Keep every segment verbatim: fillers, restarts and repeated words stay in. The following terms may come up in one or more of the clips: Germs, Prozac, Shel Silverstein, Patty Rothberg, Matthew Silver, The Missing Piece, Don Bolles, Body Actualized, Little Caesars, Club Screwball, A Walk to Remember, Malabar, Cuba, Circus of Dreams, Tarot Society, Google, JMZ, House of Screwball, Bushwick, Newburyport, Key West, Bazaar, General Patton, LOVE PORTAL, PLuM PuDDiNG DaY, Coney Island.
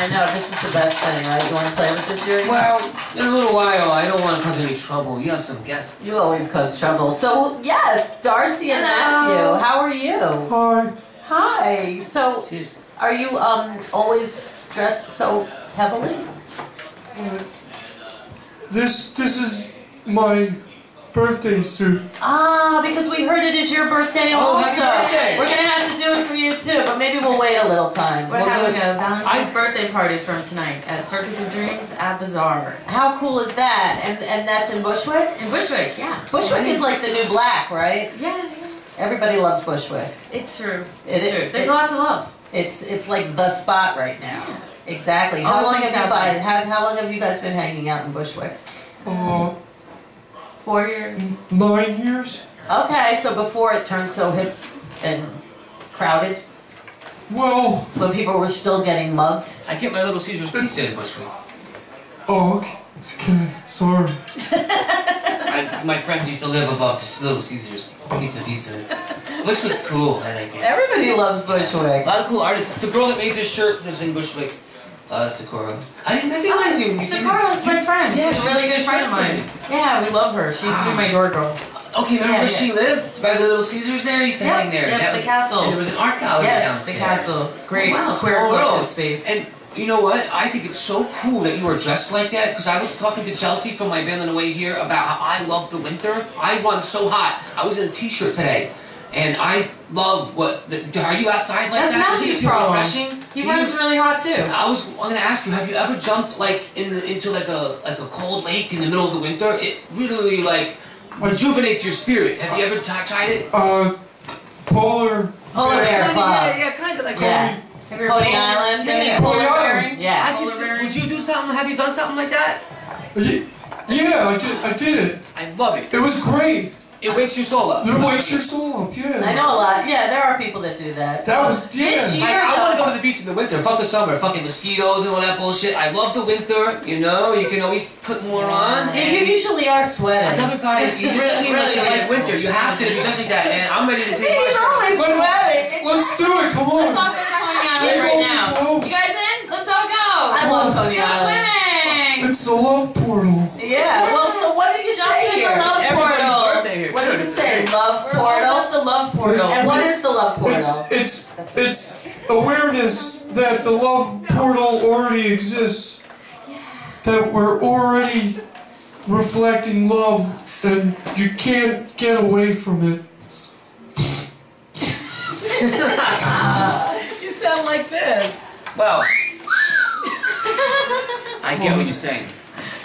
I know, this is the best thing, right? You want to play with this, Yuri? Well, in a little while, I don't want to cause any trouble. You have some guests. You always cause trouble. So, yes, Darcy and Hello. Matthew, how are you? Hi. Hi. So, cheers. Are you um, always dressed so heavily? Uh, this, this is my... birthday suit. Ah, because we heard it is your birthday also. Oh, happy birthday. We're going to have to do it for you too, but maybe we'll wait a little time. We're we'll having a Valentine's I, birthday party from tonight at Circus of Dreams at Bazaar. How cool is that? And and that's in Bushwick? In Bushwick, yeah. Bushwick is like the new black, right? Yeah. yeah. Everybody loves Bushwick. It's true. It's it, true. It, There's it, a lot to love. It's it's like the spot right now. Yeah. Exactly. How long, have you guys, how, how long have you guys been hanging out in Bushwick? Uh, Four years? Nine years. Okay, so before it turned so hip and crowded? Well... When people were still getting mugged? I get my Little Caesars pizza in Bushwick. Oh, okay. okay. Sorry. I, my friends used to live above just Little Caesars pizza pizza. Bushwick's cool, I think. Everybody loves Bushwick. Yeah. A lot of cool artists. The girl that made this shirt lives in Bushwick. Uh, Socorro. I didn't recognize you. Socorro is my friend. Yeah, she's a really good friend of mine. Yeah, we love her. She used to be my door girl. Okay, remember yeah, where yeah. she lived? By the Little Caesars there? Used to yep. hang there. Yep, that the was, castle. And there was an art gallery yes, downstairs. Yes, the castle. Great wow, square collective space. And you know what? I think it's so cool that you are dressed like that, because I was talking to Chelsea from my band on the way here about how I love the winter. I run so hot. I was in a t-shirt today. And I love what, the, are you outside like That's that? That's Matthew's problem. Refreshing? He Do runs you, really hot too. I was, I'm going to ask you, have you ever jumped like in the, into like a like a cold lake in the middle of the winter? It really like rejuvenates your spirit. Have you ever tried it? Uh, polar. Polar bear club. Yeah, yeah, kind of like that. Yeah. Coney Island. Yeah. Polar bearing. Yeah. Polar bearing. Yeah. Would you do something, have you done something like that? Yeah, I did, I did it. I love it. It was great. It wakes your soul up. It wakes your soul up, yeah. I know a lot. Yeah, there are people that do that. That was, yeah. This year, I, I want to go to the beach in the winter. Fuck the summer. Fucking mosquitoes and all that bullshit. I love the winter, you know? You can always put more on. Yeah, you usually are sweating. Another guy, you just seem really like winter. You have to be just like that, and I'm ready to take my shirt. He's always sweating. Let's do it, come on. Let's all go to Coney Island right now. You guys in? Let's all go. I love Coney Island. Go swimming. It's the love portal. Yeah, well, so what did you say here? Jump in the love portal. What does it say? Love We're portal? Love the love portal. And what is the love portal? It's, it's, it's awareness that the love portal already exists. Yeah. That we're already reflecting love and you can't get away from it. You sound like this. Well, I get what you're saying.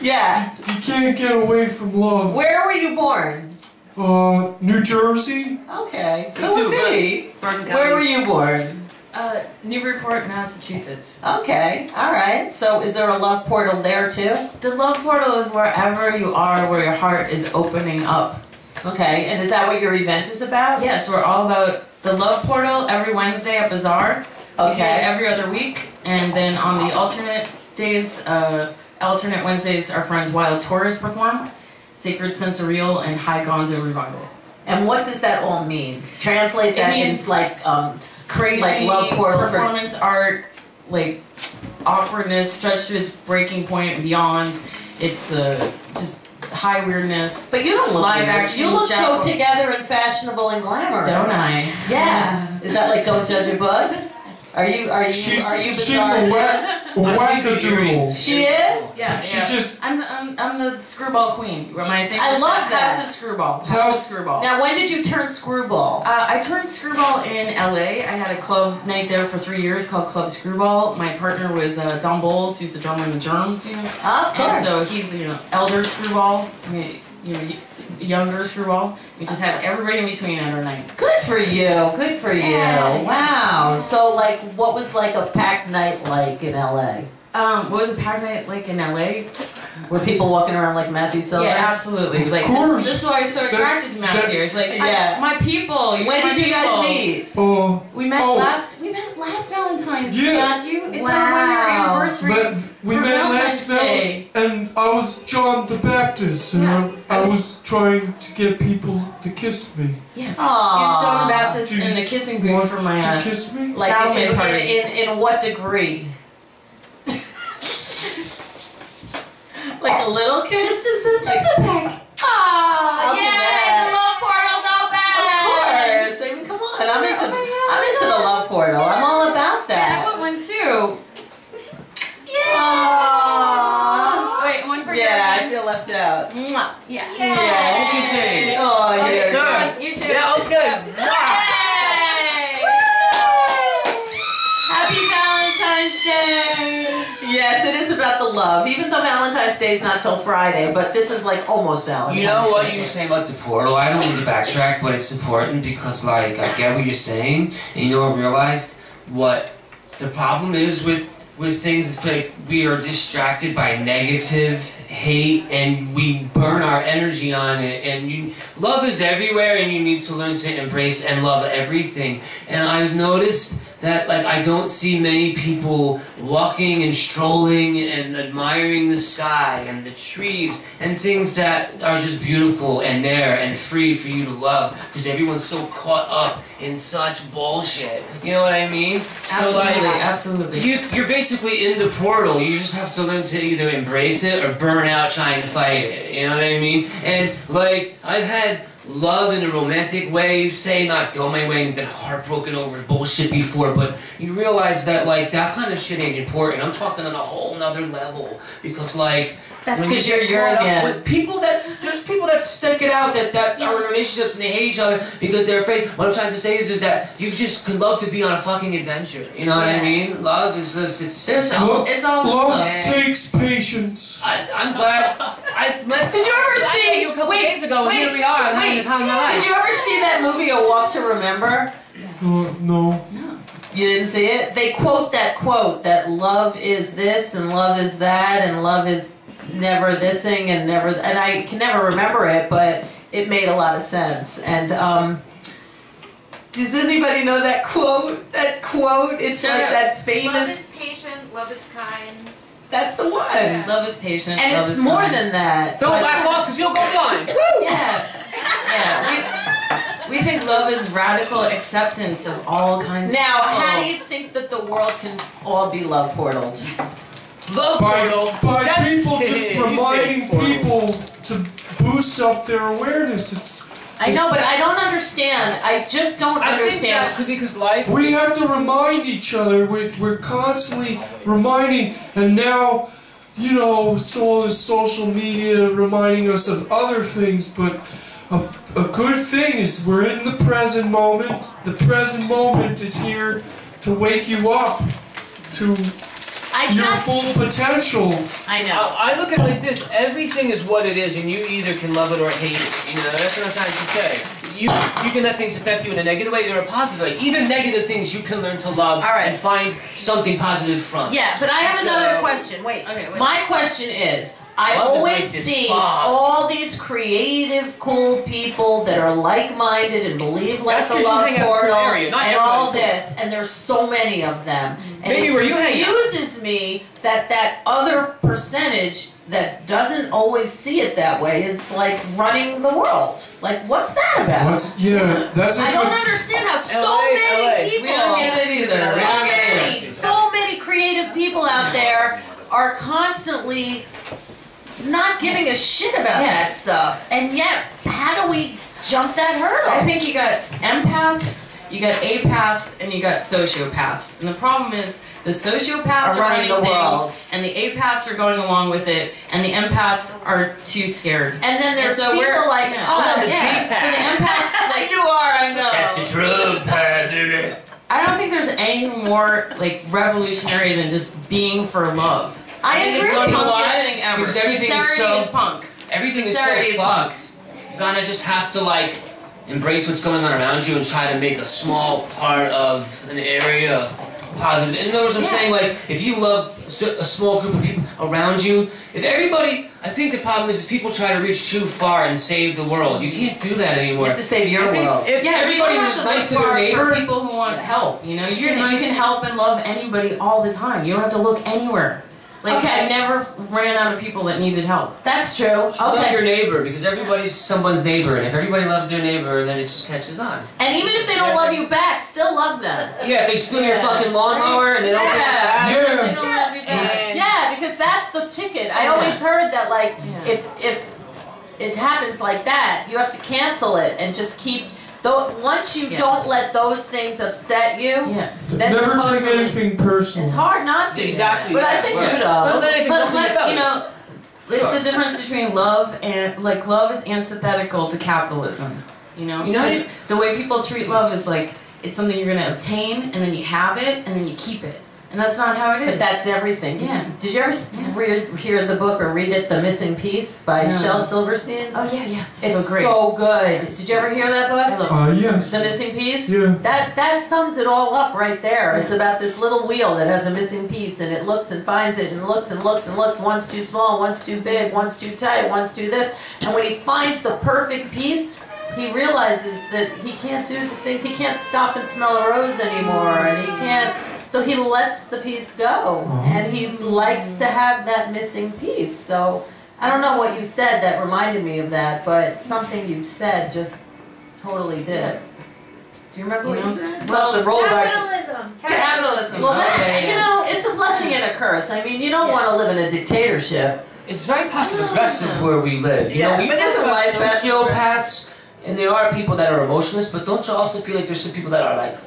Yeah. You can't get away from love. Where were you born? Uh, New Jersey. Okay. So was he. Where were you born? Uh, Newburyport, Massachusetts. Okay. All right. So is there a love portal there too? The love portal is wherever you are, where your heart is opening up. Okay. And is that what your event is about? Yes. We're all about the love portal every Wednesday at Bazaar. Okay. We do it every other week. And then on the alternate days, uh, alternate Wednesdays, our friends Wild Tourists perform. Sacred Sensorial and High Gonzo Revival. And what does that all mean? Translate that into like um, crazy like love portal performance for... art, like awkwardness stretched to its breaking point and beyond. It's uh, just high weirdness. But you don't look live weird. Action. You look so together and fashionable and glamorous. Don't I? Yeah. Is that like don't judge a book? Are you are you she's, are you bizarre? She's a wet, wet the doodle. She is? Yeah. She yeah. just I'm the I'm, I'm the Screwball Queen. I, think I love that. House of Screwball. House so, of Screwball. Now when did you turn Screwball? Uh, I turned Screwball in L A. I had a club night there for three years called Club Screwball. My partner was uh, Don Bolles, who's the drummer in the Germs, you know. Oh, of course. And so he's you know elder Screwball. I mean you know younger Screwball. We just had everybody in between at our night. Good for you. Good for you. Yeah. Wow. So, like, what was, like, a packed night like in L A? Um, what was a packed night like in L A? Were people walking around like Matthew Silver? Yeah, absolutely. Of like, course. This, this is why I was so attracted to Matthew. It's like, yeah. I, my people. You when did you people. guys meet? Oh. We met oh. last We met last Valentine's Day, yeah. Matthew. It's wow. our one-year anniversary. We met last Valentine's Day. And I was John the Baptist. And yeah. I, I was trying to get people to kiss me. Yeah. Aww. He was John the Baptist in the kissing booth for my uh, kiss me? Like in, in, in, in what degree? Like a little kid? Just, just, just, like, just a peck. Aw, yay, the love portal's open! Of course, I mean, come on, I'm into, oh I'm into the love portal. Yeah. I'm all about that. Yeah, I want one too. Yay! Aww. Wait, one for you. Yeah, I feel left out. Mwah. Yeah. Yay. Yeah, oh, yeah. Okay, yeah. You too. Yeah, all good. Yeah. Yes, it is about the love, even though Valentine's Day is not till Friday, but this is like almost Valentine's Day. You know what you were saying about the portal? I don't need to backtrack, but it's important because, like, I get what you're saying, and you know, I realized what the problem is with, with things is like we are distracted by negative hate, and we burn our energy on it, and you, love is everywhere, and you need to learn to embrace and love everything, and I've noticed that, like, I don't see many people walking and strolling and admiring the sky and the trees and things that are just beautiful and there and free for you to love, because everyone's so caught up in such bullshit. You know what I mean? Absolutely, so, like, absolutely. You, you're basically in the portal. You just have to learn to either embrace it or burn out trying to fight it. You know what I mean? And, like, I've had love in a romantic way, say, not go my way and been heartbroken over bullshit before, but you realize that, like, that kind of shit ain't important. I'm talking on a whole nother level, because, like, that's because you're young with people that, there's people that stick it out, that, that are in relationships and they hate each other because they're afraid. What I'm trying to say is, is that you just could love to be on a fucking adventure. You know what yeah. I mean? Love is just, it's, it's all, it's all love. Love takes patience. I, I'm glad. I, my, did you ever I see you a couple wait, days ago? Wait, here we are. Wait, time wait, did you ever see that movie, A Walk to Remember? Uh, no. No. You didn't see it? They quote that quote that love is this and love is that and love is never thising and never, and I can never remember it, but it made a lot of sense. And um, does anybody know that quote? That quote, it's Shut like up. that famous. Love is patient, love is kind. That's the one. Yeah. Love is patient. And love it's is more kind. than that. Don't back off, because you'll go blind. Woo! Yeah, yeah. We, we think love is radical acceptance of all kinds. Now, of Now, how do you think that the world can all be love portaled? Love by, by people just reminding people to boost up their awareness. It's, it's I know, but I don't understand. I just don't I understand. I think that could be because life. We have to remind each other. We're, we're constantly reminding, and now, you know, it's all this social media reminding us of other things, but a, a good thing is we're in the present moment. The present moment is here to wake you up to I your just, full potential. I know. I, I look at it like this. Everything is what it is, and you either can love it or hate it. You know, that's what I'm trying to say. You, you can let things affect you in a negative way or a positive way. Even negative things you can learn to love All right. and find something positive from. Yeah, but I have so, another question. Wait, okay, wait. My question is, I love always like see fog. all these creative, cool people that are like-minded and believe like that's a love portal area, and all this, and there's so many of them. And Maybe it where confuses you me that that other percentage that doesn't always see it that way is like running the world. Like, what's that about? What's, yeah, that's I don't good. understand how so L A, many L A. people. We don't get it either. So, so, many, so many creative people out there are constantly not giving a shit about yeah. that stuff, and yet how do we jump that hurdle? I think you got empaths, you got apaths, and you got sociopaths, and the problem is the sociopaths are running the world, and the apaths are going along with it, and the empaths are too scared. And then there's and so people we're, like, oh, oh yeah. So the empaths, like you are, I know. That's the truth. I don't think there's anything more like revolutionary than just being for love. I, I think agree. It's the punkiest thing ever. Because everything is so is punk. Everything is Saturday so fucked. You're gonna just have to like embrace what's going on around you and try to make a small part of an area positive. In other words, I'm yeah. saying like if you love a small group of people around you, if everybody, I think the problem is, is people try to reach too far and save the world. You can't do that anymore. You have to save your I world. If yeah, everybody was just nice to their neighbor, for people who want help, you know, you can, nice. you can help and love anybody all the time. You don't have to look anywhere. Like, okay. I never ran out of people that needed help. That's true. Okay. Love your neighbor, because everybody's someone's neighbor, and if everybody loves their neighbor, then it just catches on. And even if they don't yeah. love you back, still love them. Yeah, if they steal yeah. your fucking lawnmower, and they don't yeah. love you back. Yeah. Yeah. Yeah, because that's the a ticket. I always yeah. heard that, like, yeah. if if it happens like that, you have to cancel it and just keep. Though once you yeah. don't let those things upset you, yeah. then never take anything personal. It's hard not to. Exactly. But I think right. you know. But, but, but like, you know, it's sure. the difference between love and like love is antithetical to capitalism. You know, you know the way people treat love is like it's something you're going to obtain, and then you have it, and then you keep it. And that's not how it is. But that's everything. Did, yeah. you, did you ever yeah. read, hear the book or read it, The Missing Piece by no. Shel Silverstein? Oh, yeah, yeah. It's, it's so great. so good. Did you ever hear that book? Uh, yes. The Missing Piece? Yeah. That, that sums it all up right there. Yeah. It's about this little wheel that has a missing piece, and it looks and finds it and looks and looks and looks. One's too small, one's too big, one's too tight, one's too this. And when he finds the perfect piece, he realizes that he can't do the things. He can't stop and smell a rose anymore, and he can't... So he lets the piece go, and he likes to have that missing piece. So I don't know what you said that reminded me of that, but something you said just totally did. Do you remember you what know? you said? Well, the roll capitalism. Back. Capitalism. Well, that, okay, yeah. you know, it's a blessing and a curse. I mean, you don't yeah. want to live in a dictatorship. It's very passive-aggressive where we live. You yeah, know, we but it's a life sociopaths, and there are people that are emotionless, but don't you also feel like there's some people that are like,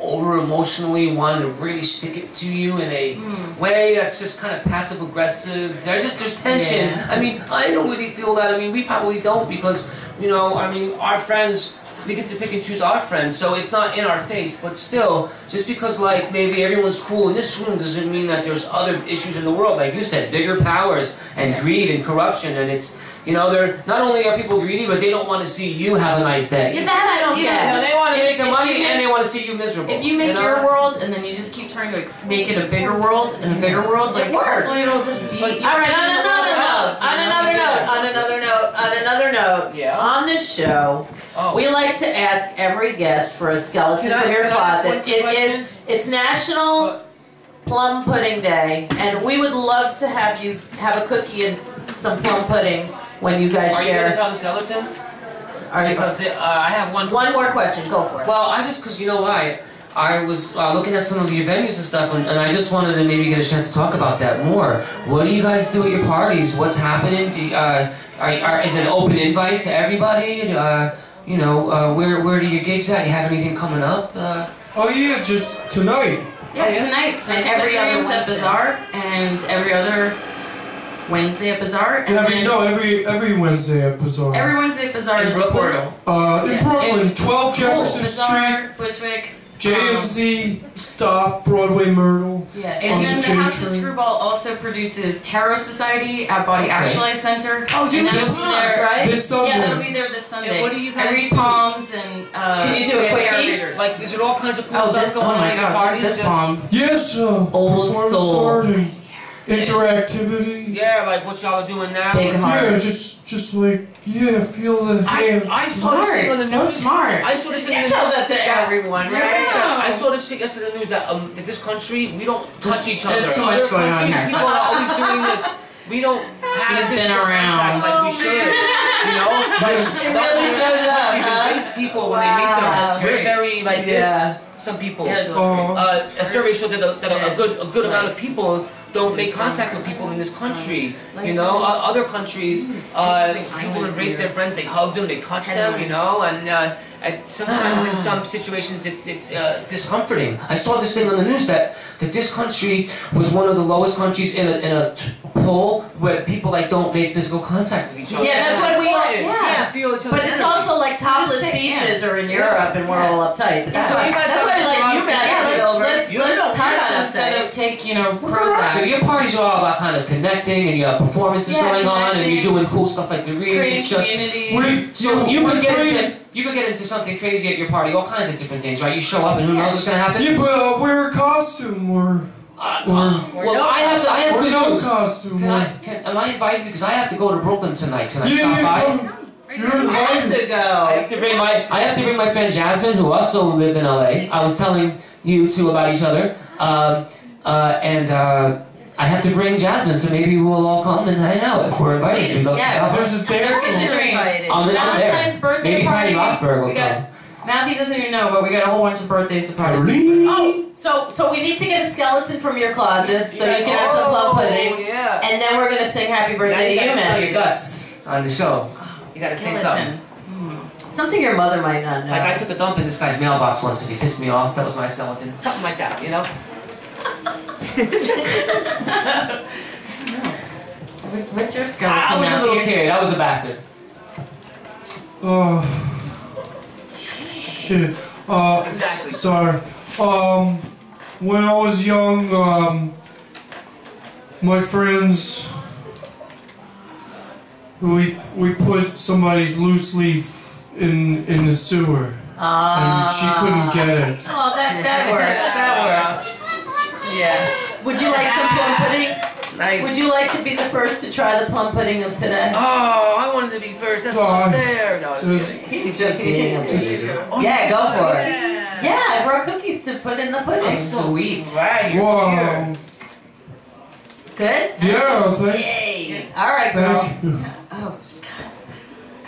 over emotionally wanting to really stick it to you in a mm. way that's just kind of passive aggressive. There's just there's tension. Yeah. I mean, I don't really feel that. I mean, we probably don't because, you know, I mean, our friends, we get to pick and choose our friends, so it's not in our face. But still, just because like maybe everyone's cool in this room doesn't mean that there's other issues in the world. Like you said, bigger powers and greed and corruption, and it's. You know, they're not only are people greedy, but they don't want to see you have a nice day. Yeah, that I don't get. So they want to make the money, and they want to see you miserable. If you make your world, and then you just keep trying to make it a bigger world and a bigger world, like hopefully it'll just be. All right, on another note, on another note, on another note, on another note. Yeah. On this show, we like to ask every guest for a skeleton from your closet. It is. It's National Plum Pudding Day, and we would love to have you have a cookie and some plum pudding. When you guys are share. Are you going to tell the skeletons? Are you because it, uh, I have one. One more question. Go for it. Well, I just because you know why I was uh, looking at some of your venues and stuff, and, and I just wanted to maybe get a chance to talk about that more. What do you guys do at your parties? What's happening? Do you, uh, are, are, is it an open invite to everybody? Uh, you know, uh, where where are your gigs at? You have anything coming up? Uh, oh yeah, just tonight. Yeah, oh, yeah. tonight. And every Dreams at Bazaar and every other. Wednesday at Bazaar? And every, then, no, every every Wednesday at Bazaar. Every Wednesday at Bazaar in is Brooklyn. the portal. Uh, in yeah. Brooklyn, in, twelve Jefferson Bazaar, Street, Bushwick, J M Z, um, Stop, Broadway Myrtle. Yeah, and then the J House of Screwball also produces Tarot Society at Body Actualized Center. Oh, you know this there, right? This Sunday. Yeah, that'll be there this Sunday. And what do you guys I read do? palms and uh, can you do it quick? Like, is it all kinds of cool oh, stuff going on in your party? This palm. Yes, uh, old soul. Party. Interactivity. Yeah, like what y'all are doing now. Big heart. Yeah, just, just like, yeah, feel the hands. I, I saw this thing on the news. So smart. I saw this thing on the news. I tell that to everyone, right? Yeah. Yeah. I saw this shit yesterday on the news that um, in this country, we don't touch each other. There's so much going on here. People are always doing this. We don't have this been around. Like we should, you know? Like, it really shows up, huh? These people, when they meet them, we're very like this. Some people. Uh, a survey showed that a, that a good, a good amount of people don't make contact with people in this country, you know. Uh, other countries, uh, people embrace their friends, they hug them, they touch them, you know. And, uh, and sometimes in some situations, it's it's uh, discomforting. I saw this thing on the news that that this country was one of the lowest countries in a in a poll where people like don't make physical contact with each other. Yeah, that's what we yeah. yeah feel each other. But it's also like topless beaches are in Europe, and we're all uptight. That's why you guys you guys touch instead of take you know Prozac. Your parties are all about kind of connecting, and you have performances yeah, going on, and you're doing cool stuff like the readings. Just we, so you could get into you could get into something crazy at your party, all kinds of different things, right? You show up, and who yeah. knows what's gonna happen? Yeah, but uh, wear a costume or. Uh, um, well, no, I have to. I have to no costume. Can I, can, am I invited? Because I have to go to Brooklyn tonight. Can I yeah, stop by? Come. You're invited. I have to go. I have to bring my. I have to bring my friend Jasmine, who also lived in L A. I was telling you two about each other, um, uh, and. Uh, I have to bring Jasmine, so maybe we'll all come and hang out if we're invited. Please, yeah. There's a dance. Circus of Dreams. Valentine's birthday party. Maybe Patty Rothberg will come. Matthew doesn't even know, but we got a whole bunch of birthday surprises. Really? Oh, so so we need to get a skeleton from your closet so yeah. you can have some club pudding. Oh, yeah. And then we're gonna sing Happy Birthday now you to you, Matthew. Your guts on the show. You gotta skeleton. say something. Hmm. Something your mother might not know. Like I took a dump in this guy's mailbox once because he pissed me off. That was my skeleton. Something like that, you know. What's your skeleton? I was now? a little kid. I was a bastard. Oh. Shit. Uh, exactly. Sorry. Um, when I was young, um, my friends, we we put somebody's loose leaf in in the sewer, uh, and she couldn't get it. Oh, that that works. That works. Yeah. Would you like some plum pudding? Nice. Would you like to be the first to try the plum pudding of today? Oh, I wanted to be first. That's not fair. No, just, he's just being a loser. Oh, yeah, go for it. Yeah. yeah, I brought cookies to put in the pudding. Oh, sweet. Right. Whoa. Here. Good? Yeah, thanks. Yay. All right, girl. Oh, God. I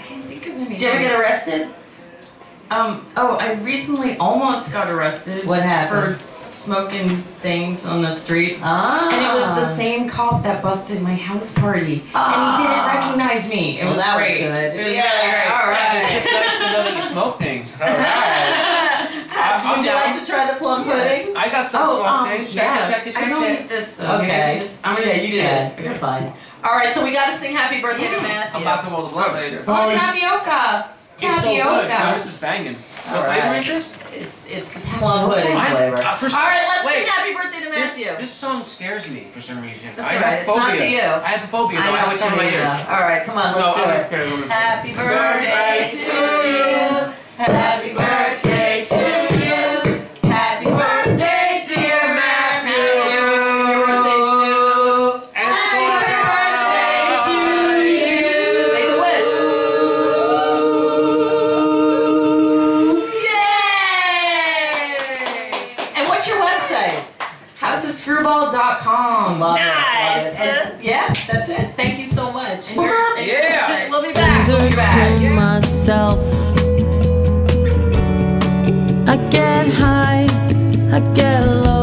can't think of anything. Did you ever get arrested? Um, oh, I recently almost got arrested. What happened? For smoking things on the street. Ah. And it was the same cop that busted my house party. Ah. And he didn't recognize me. It was well, that great. Was good. It was yeah. really great. All right. Yeah, it's just nice to know that you smoke things. All right. Would I'm you down. like to try the plum pudding? Yeah. I got some oh, plum um, things. Check yeah. it, check it, check I don't eat this, though. Okay. okay. I'm going to yeah, do this. You're fine. All right, so we got to sing Happy Birthday yeah. to Matthew. I'm about to roll the blood later. Oh, oh, tapioca. Tapioca. Now this is banging. What flavor is this? It's it's plum pudding flavor. Uh, for, All right, let's wait, sing Happy Birthday to Matthew. This, this song scares me for some reason. That's I right. have phobia. It's not to you. I have a phobia. I know what you mean. All right, come on, let's no, do it. Okay, okay. Happy birthday to you. Happy birthday to you. Happy birthday, dear Matthew. Happy birthday to you. And happy birthday to you. Make a wish. Yay! And what's your website? house of screwball dot com. Love nice. It. And, yeah, that's it. Thank you so much. And and yeah. We'll be back. We'll be back. Yeah. Myself. I get high, I get low.